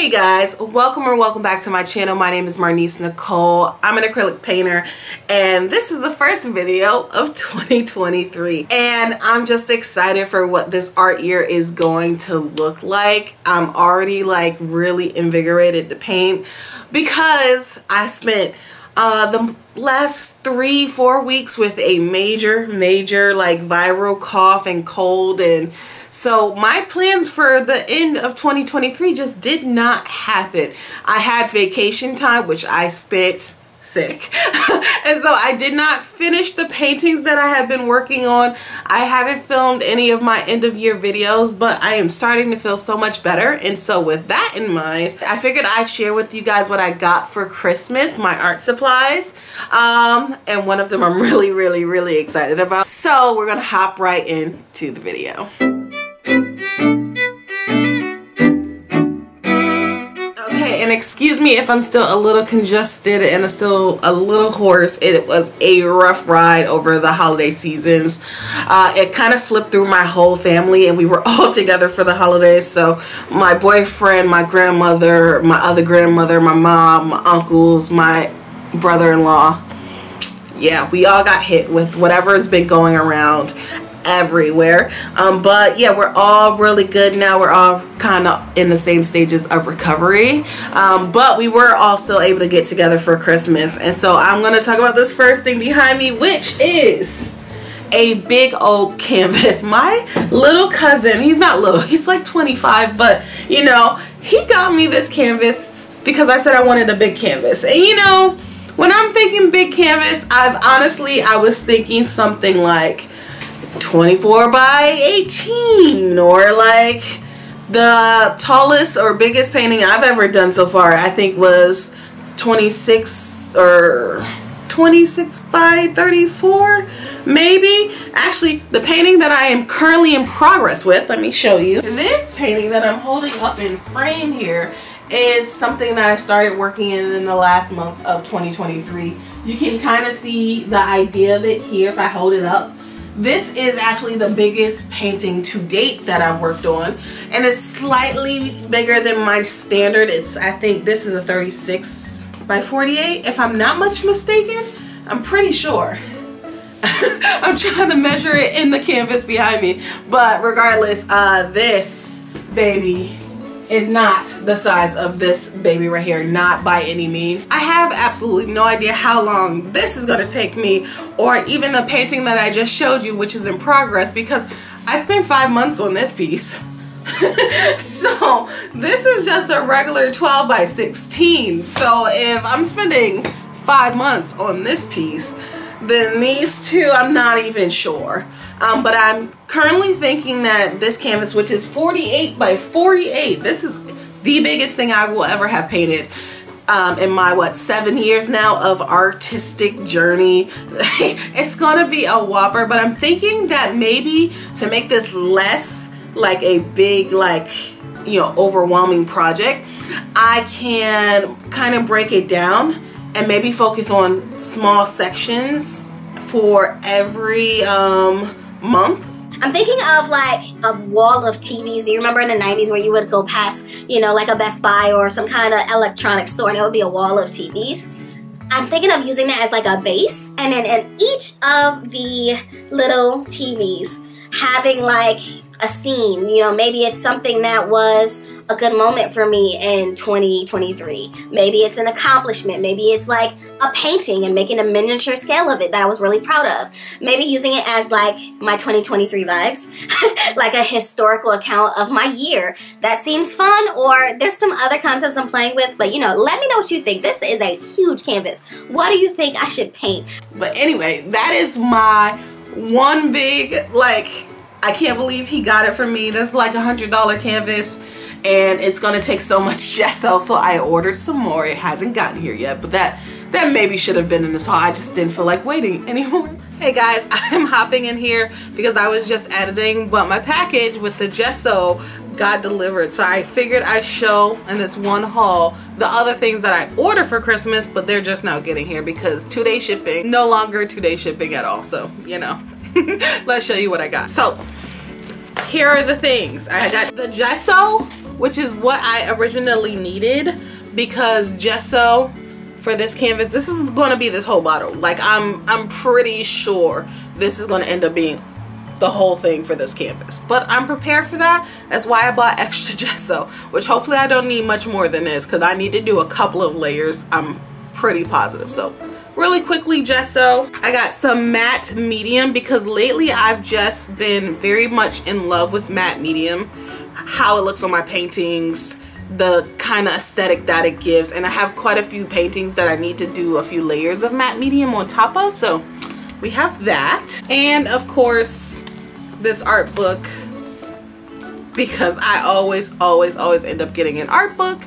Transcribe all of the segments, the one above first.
Hey guys, welcome back to my channel. My name is Marnice Nicole. I'm an acrylic painter and this is the first video of 2023 and I'm just excited for what this art year is going to look like. I'm already like really invigorated to paint because I spent the last 3-4 weeks with a major like viral cough and cold, and so my plans for the end of 2023 just did not happen. I had vacation time, which I spent sick. And so I did not finish the paintings that I had been working on. I haven't filmed any of my end of year videos, but I am starting to feel so much better. And so with that in mind, I figured I'd share with you guys what I got for Christmas, my art supplies. And one of them I'm really excited about. So we're gonna hop right into the video. And excuse me if I'm still a little congested and still a little hoarse. It was a rough ride over the holiday seasons. It kind of flipped through my whole family and we were all together for the holidays. So my boyfriend, my grandmother, my other grandmother, my mom, my uncles, my brother-in-law. Yeah, we all got hit with whatever has been going around everywhere. But yeah, we're all really good now. We're all kind of in the same stages of recovery. But we were all still able to get together for Christmas. And so I'm going to talk about this first thing behind me, which is a big old canvas. My little cousin, he's not little, he's like 25, but you know, he got me this canvas because I said I wanted a big canvas. And you know, when I'm thinking big canvas, I was thinking something like 24 by 18, or like the tallest or biggest painting I've ever done so far I think was 26 or 26 by 34 maybe. Actually, the painting that I am currently in progress with, let me show you. This painting that I'm holding up in frame here is something that I started working in the last month of 2023. You can kind of see the idea of it here if I hold it up. This is actually the biggest painting to date that I've worked on, and it's slightly bigger than my standard. I think this is a 36 by 48, if I'm not much mistaken. I'm pretty sure. I'm trying to measure it in the canvas behind me, but regardless, this baby is not the size of this baby right here, not by any means. I have absolutely no idea how long this is gonna take me, or even the painting that I just showed you, which is in progress, because I spent 5 months on this piece. So this is just a regular 12 by 16. So if I'm spending 5 months on this piece, then these two, I'm not even sure. But I'm currently thinking that this canvas, which is 48 by 48, this is the biggest thing I will ever have painted in my, what, 7 years now of artistic journey. It's gonna be a whopper, but I'm thinking that maybe to make this less like a big, like, you know, overwhelming project, I can kind of break it down and maybe focus on small sections for every month. I'm thinking of like a wall of TVs. Do you remember in the 90s where you would go past, you know, like a Best Buy or some kind of electronic store and it would be a wall of TVs? I'm thinking of using that as like a base, and then in each of the little TVs having like a scene. You know, maybe it's something that was a good moment for me in 2023. Maybe it's an accomplishment. Maybe it's like a painting and making a miniature scale of it that I was really proud of. Maybe using it as like my 2023 vibes, like a historical account of my year. That seems fun, or there's some other concepts I'm playing with, but you know, let me know what you think. This is a huge canvas. What do you think I should paint? But anyway, that is my one big, like, I can't believe he got it from me. That's like $100 canvas and it's gonna take so much gesso, so I ordered some more. It hasn't gotten here yet, but that maybe should have been in this haul. I just didn't feel like waiting anymore. Hey guys, I'm hopping in here because I was just editing, but my package with the gesso got delivered, so I figured I'd show in this one haul the other things that I ordered for Christmas, but they're just now getting here because two-day shipping, no longer two-day shipping at all, so you know. Let's show you what I got. So here are the things I got. The gesso which is what I originally needed, because gesso for this canvas, this is going to be this whole bottle. Like I'm pretty sure this is going to end up being the whole thing for this canvas, but I'm prepared for that. That's why I bought extra gesso, which hopefully I don't need much more than this, because I need to do a couple of layers, I'm pretty positive. So really quickly, gesso. I got some matte medium because lately I've just been very much in love with matte medium, how it looks on my paintings, the kind of aesthetic that it gives, and I have quite a few paintings that I need to do a few layers of matte medium on top of, so we have that. And of course this art book, because I always end up getting an art book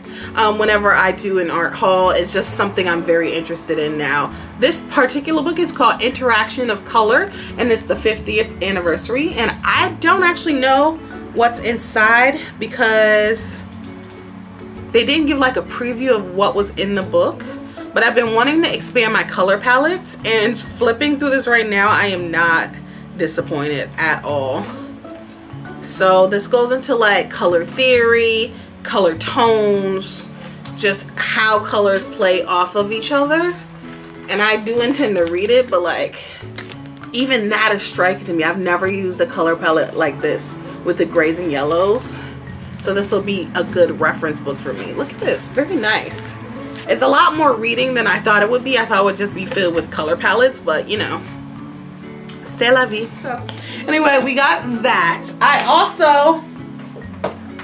whenever I do an art haul. It's just something I'm very interested in now. This particular book is called Interaction of Color, and it's the 50th anniversary, and I don't actually know what's inside because they didn't give like a preview of what was in the book, but I've been wanting to expand my color palettes, and flipping through this right now, I am not disappointed at all. So this goes into like color theory, color tones, just how colors play off of each other. And I do intend to read it, but like even that is striking to me. I've never used a color palette like this with the grays and yellows. So this will be a good reference book for me. Look at this, very nice. It's a lot more reading than I thought it would be. I thought it would just be filled with color palettes, but you know, c'est la vie. So anyway, we got that. I also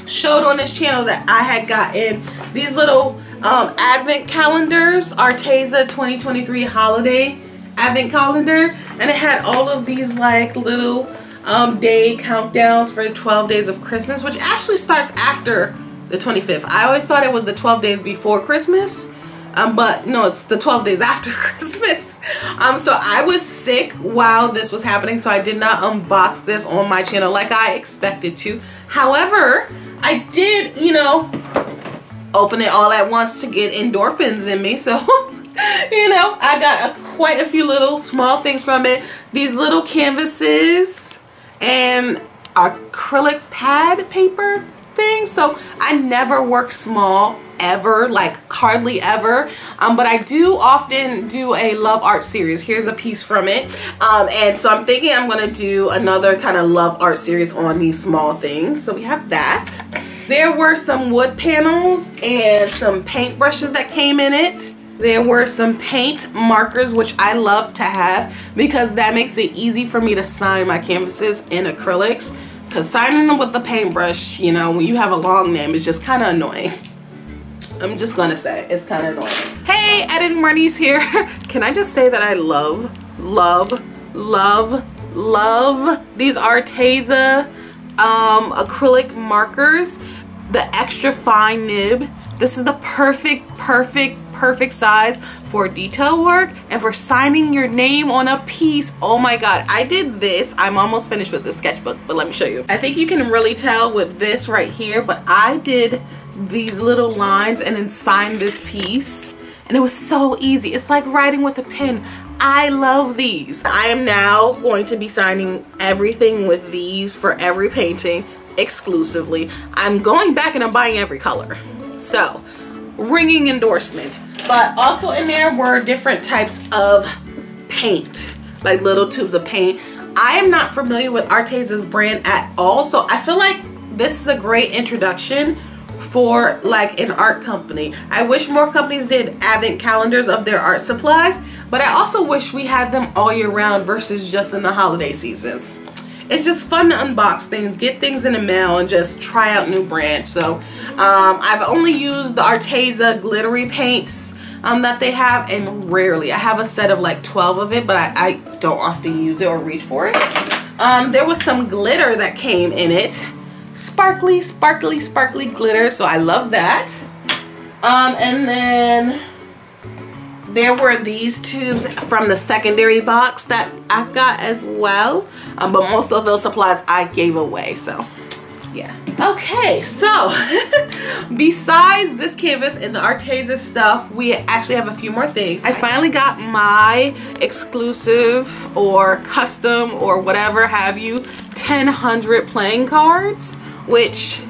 showed on this channel that I had gotten these little advent calendars, Arteza 2023 holiday advent calendar, and it had all of these like little day countdowns for 12 days of Christmas, which actually starts after the 25th. I always thought it was the 12 days before Christmas, but no, it's the 12 days after Christmas. So I was sick while this was happening, so I did not unbox this on my channel like I expected to. However, I did, you know, open it all at once to get endorphins in me, so you know, I got quite a few little small things from it. These little canvases and acrylic pad paper thing. So I never work small ever, like hardly ever, but I do often do a love art series. Here's a piece from it, and so I'm thinking I'm gonna do another kind of love art series on these small things. So we have that. There were some wood panels and some paint brushes that came in it. There were some paint markers, which I love to have because that makes it easy for me to sign my canvases in acrylics. Because signing them with the paintbrush, you know, when you have a long name, it's just kind of annoying. I'm just going to say, it's kind of annoying. Hey, Editing Marnice here. Can I just say that I love these Arteza acrylic markers. The extra fine nib. This is the perfect size for detail work and for signing your name on a piece. Oh my god, I did this. I'm almost finished with the sketchbook, but let me show you. I think you can really tell with this right here, but I did these little lines and then signed this piece, and it was so easy. It's like writing with a pen. I love these. I am now going to be signing everything with these for every painting exclusively. I'm going back and I'm buying every color. So, ringing endorsement. But also in there were different types of paint, like little tubes of paint. I am not familiar with Arteza's brand at all, so I feel like this is a great introduction for like an art company. I wish more companies did advent calendars of their art supplies, but I also wish we had them all year round versus just in the holiday seasons. It's just fun to unbox things, get things in the mail, and just try out new brands. So I've only used the Arteza glittery paints that they have, and rarely. I have a set of like 12 of it, but I don't often use it or reach for it. There was some glitter that came in it. Sparkly glitter, so I love that. And then there were these tubes from the secondary box that I got as well, but most of those supplies I gave away, so yeah. Okay, so besides this canvas and the Arteza stuff, we actually have a few more things. I finally got my exclusive or custom or whatever have you 1000 playing cards, which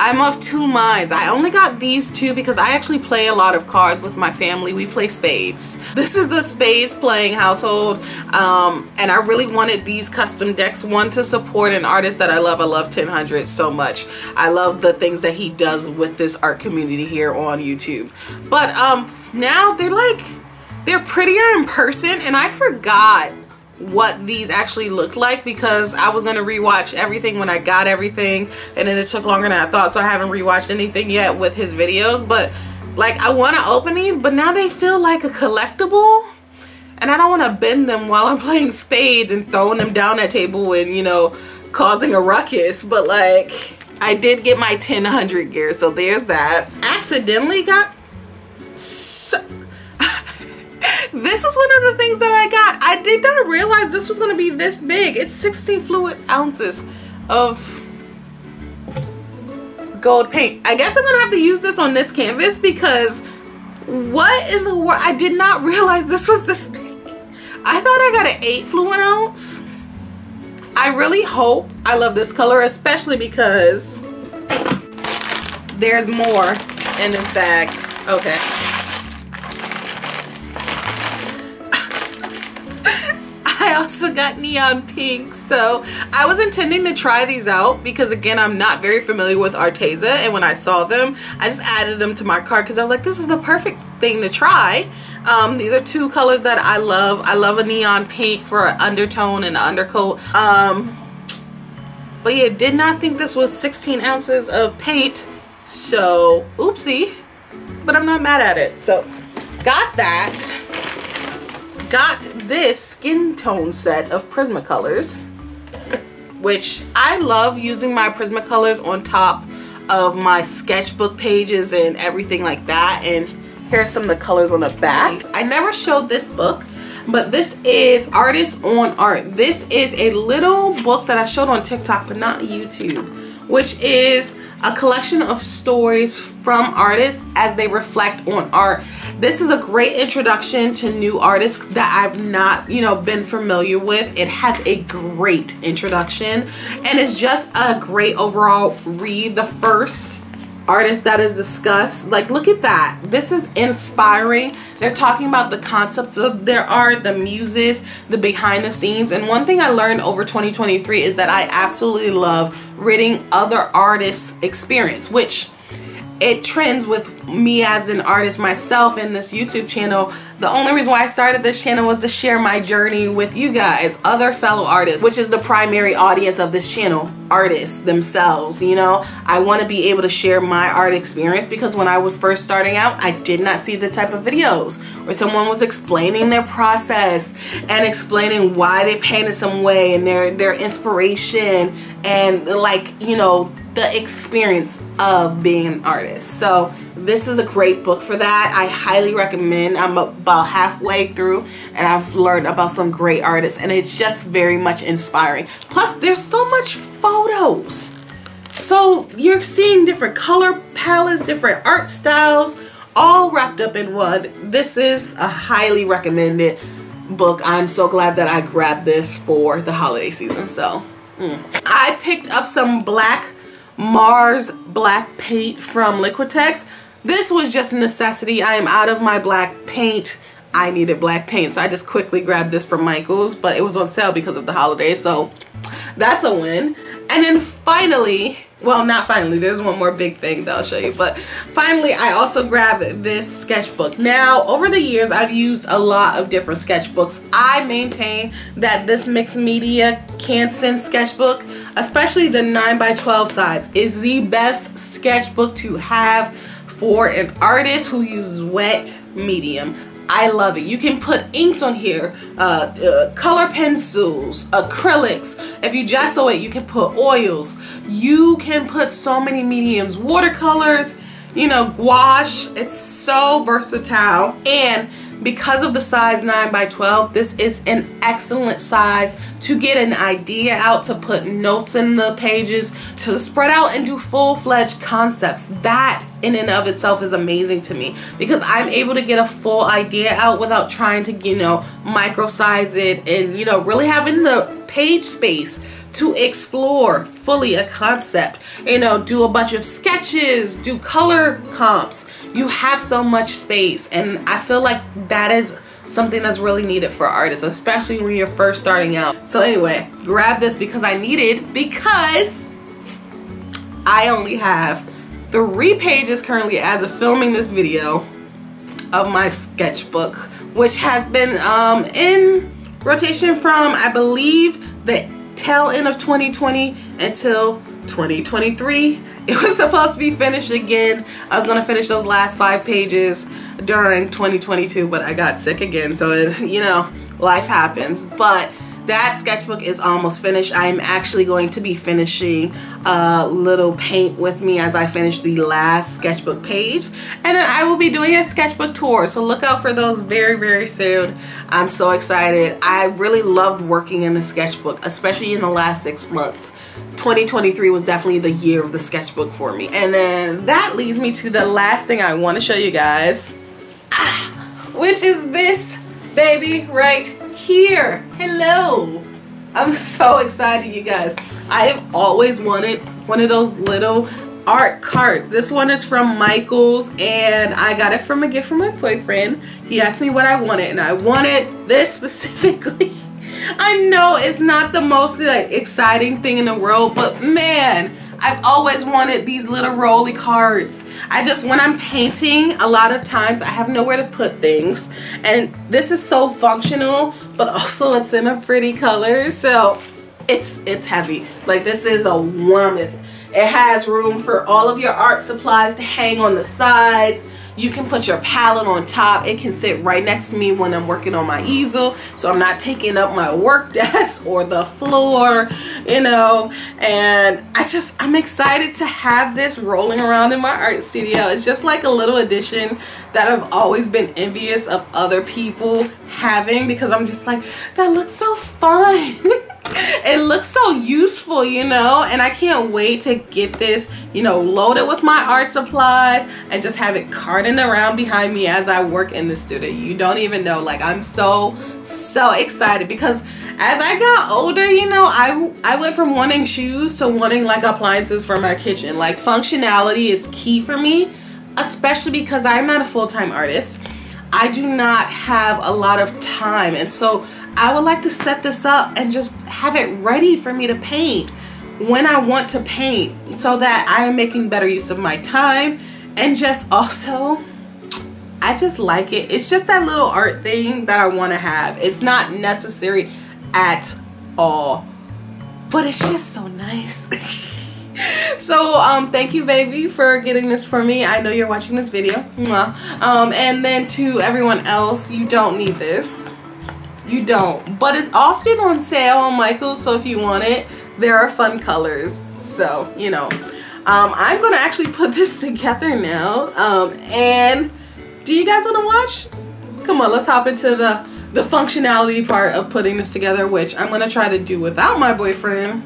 I'm of two minds. I only got these two because I actually play a lot of cards with my family. We play spades. This is a spades playing household, and I really wanted these custom decks, one, to support an artist that I love. I love 1000 so much. I love the things that he does with this art community here on YouTube. But now they're prettier in person, and I forgot what these actually looked like because I was gonna rewatch everything when I got everything, and then it took longer than I thought, so I haven't rewatched anything yet with his videos. But like, I want to open these, but now they feel like a collectible, and I don't want to bend them while I'm playing spades and throwing them down that table and, you know, causing a ruckus. But like, I did get my 1000 gear, so there's that. Accidentally got this is one of the things that I got. I did not realize this was going to be this big. It's 16 fluid ounces of gold paint. I guess I'm going to have to use this on this canvas because what in the world? I did not realize this was this big. I thought I got an 8 fluid ounce. I really hope I love this color, especially because there's more in this bag. Okay. Also got neon pink. So I was intending to try these out because, again, I'm not very familiar with Arteza, and when I saw them I just added them to my cart because I was like, this is the perfect thing to try. These are two colors that I love. I love a neon pink for an undertone and an undercoat. But yeah, did not think this was 16 ounces of paint, so oopsie, but I'm not mad at it. So got that. Got this skin tone set of Prismacolors, which I love using my Prismacolors on top of my sketchbook pages and everything like that. And here are some of the colors on the back. I never showed this book, but this is Artists on Art. This is a little book that I showed on TikTok but not YouTube, which is a collection of stories from artists as they reflect on art. This is a great introduction to new artists that I've not, you know, been familiar with. It has a great introduction, and it's just a great overall read. The first artist that is discussed, like, look at that. This is inspiring. They're talking about the concepts of their art, the muses, the behind the scenes. And one thing I learned over 2023 is that I absolutely love reading other artists' experience, which it trends with me as an artist myself in this YouTube channel. The only reason why I started this channel was to share my journey with you guys, other fellow artists, which is the primary audience of this channel, artists themselves. You know, I want to be able to share my art experience because when I was first starting out, I did not see the type of videos where someone was explaining their process and explaining why they painted some way and their inspiration and, like, you know, the experience of being an artist. So this is a great book for that. I highly recommend. I'm about halfway through and I've learned about some great artists, and it's just very much inspiring. Plus there's so much photos, so you're seeing different color palettes, different art styles, all wrapped up in one. This is a highly recommended book. I'm so glad that I grabbed this for the holiday season. So I picked up some Mars Black paint from Liquitex. This was just a necessity. I am out of my black paint. I needed black paint, so I just quickly grabbed this from Michaels, but it was on sale because of the holidays, so that's a win. And then finally, well, not finally, there's one more big thing that I'll show you, but finally I also grabbed this sketchbook. Now, over the years I've used a lot of different sketchbooks. I maintain that this mixed media Canson sketchbook, especially the 9x12 size, is the best sketchbook to have for an artist who uses wet medium. I love it. You can put inks on here, color pencils, acrylics. If you gesso it, you can put oils. You can put so many mediums, watercolors, you know, gouache. It's so versatile. And because of the size 9x12, this is an excellent size to get an idea out, to put notes in the pages, to spread out and do full-fledged concepts. That in and of itself is amazing to me because I'm able to get a full idea out without trying to, you know, micro-size it and, you know, really having the page space to explore fully a concept. You know, do a bunch of sketches, do color comps. You have so much space, and I feel like that is something that's really needed for artists, especially when you're first starting out. So anyway, grab this because I need it, because I only have 3 pages currently as of filming this video of my sketchbook, which has been in rotation from, I believe, the tail end of 2020 until 2023. It was supposed to be finished again. I was gonna finish those last 5 pages during 2022, but I got sick again, so it, you know, life happens. But that sketchbook is almost finished. I'm actually going to be finishing a little paint with me as I finish the last sketchbook page. And then I will be doing a sketchbook tour. So look out for those very, very soon. I'm so excited. I really loved working in the sketchbook, especially in the last 6 months. 2023 was definitely the year of the sketchbook for me. And then that leads me to the last thing I want to show you guys, which is this baby right here. Hello. I'm so excited, you guys. I have always wanted one of those little art cards. This one is from Michaels, and I got it from a gift from my boyfriend. He asked me what I wanted, and I wanted this specifically. I know it's not the most like exciting thing in the world, but man, I've always wanted these little rolly cards. I just, when I'm painting, a lot of times I have nowhere to put things, and this is so functional, but also it's in a pretty color, so it's heavy. Like, this is a woman. It has room for all of your art supplies to hang on the sides. You can put your palette on top. It can sit right next to me when I'm working on my easel, so I'm not taking up my work desk or the floor, you know. And I'm excited to have this rolling around in my art studio. It's just like a little addition that I've always been envious of other people having, because I'm just like, that looks so fun. It looks so useful, you know, and I can't wait to get this, you know, loaded with my art supplies and just have it carting around behind me as I work in the studio. You don't even know, like, I'm so excited, because as I got older, you know, I went from wanting shoes to wanting like appliances for my kitchen. Like, functionality is key for me, especially because I'm not a full-time artist. I do not have a lot of time, and so I would like to set this up and just have it ready for me to paint when I want to paint, so that I am making better use of my time. And just also, I just like it. It's just that little art thing that I want to have. It's not necessary at all, but it's just so nice. So thank you, baby, for getting this for me. I know you're watching this video. Mwah. And then to everyone else, you don't need this. You don't. But it's often on sale on Michaels, so if you want it, there are fun colors. So, you know. I'm going to actually put this together now. And do you guys want to watch? Come on, let's hop into the functionality part of putting this together, which I'm going to try to do without my boyfriend.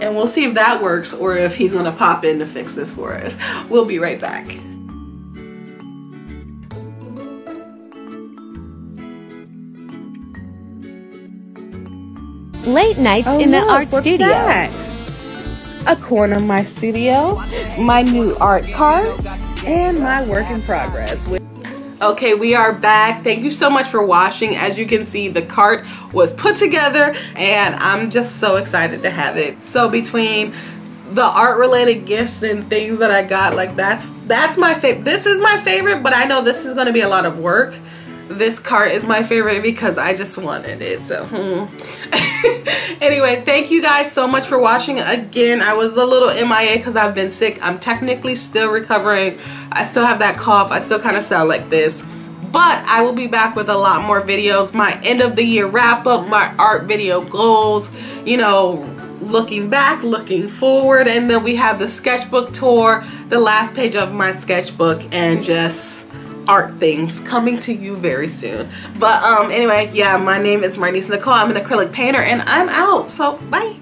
And we'll see if that works, or if he's gonna pop in to fix this for us. We'll be right back. Late nights in the art studio. That? A corner of my studio, my new art card, and my work in progress. Okay, we are back. Thank you so much for watching. As you can see, the cart was put together, and I'm just so excited to have it. So between the art related gifts and things that I got, like, that's my favorite. This is my favorite, but I know this is going to be a lot of work. This cart is my favorite because I just wanted it, so Anyway, thank you guys so much for watching. Again, I was a little MIA because I've been sick. I'm technically still recovering. I still have that cough. I still kind of sound like this. But I will be back with a lot more videos. My end of the year wrap up, my art video goals, you know, looking back, looking forward. And then we have the sketchbook tour, the last page of my sketchbook, and just art things coming to you very soon. But anyway, yeah, my name is Marnice Nicole. I'm an acrylic painter, and I'm out. So bye.